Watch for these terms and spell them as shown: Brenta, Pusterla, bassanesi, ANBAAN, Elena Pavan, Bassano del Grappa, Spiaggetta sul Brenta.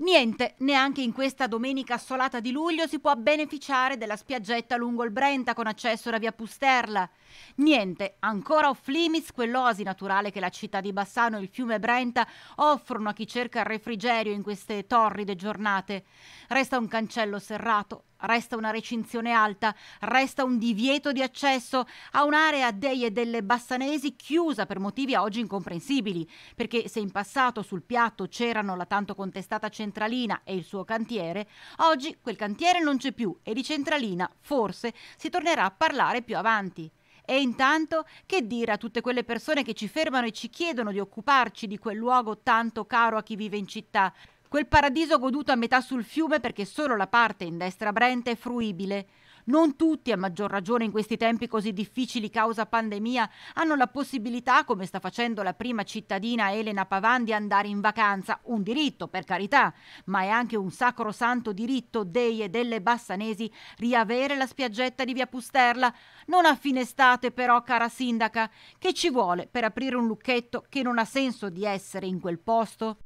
Niente, neanche in questa domenica assolata di luglio si può beneficiare della spiaggetta lungo il Brenta con accesso alla via Pusterla. Niente, ancora off limits quell'oasi naturale che la città di Bassano e il fiume Brenta offrono a chi cerca il refrigerio in queste torride giornate. Resta un cancello serrato, resta una recinzione alta, resta un divieto di accesso a un'area dei e delle bassanesi chiusa per motivi a oggi incomprensibili, perché se in passato sul piatto c'erano la tanto contestata centralina e il suo cantiere, oggi quel cantiere non c'è più e di centralina forse si tornerà a parlare più avanti. E intanto che dire a tutte quelle persone che ci fermano e ci chiedono di occuparci di quel luogo tanto caro a chi vive in città? Quel paradiso goduto a metà sul fiume perché solo la parte in destra Brenta è fruibile. Non tutti, a maggior ragione in questi tempi così difficili causa pandemia, hanno la possibilità, come sta facendo la prima cittadina Elena Pavan, di andare in vacanza. Un diritto, per carità, ma è anche un sacrosanto diritto dei e delle bassanesi riavere la spiaggetta di via Pusterla. Non a fine estate però, cara sindaca, che ci vuole per aprire un lucchetto che non ha senso di essere in quel posto?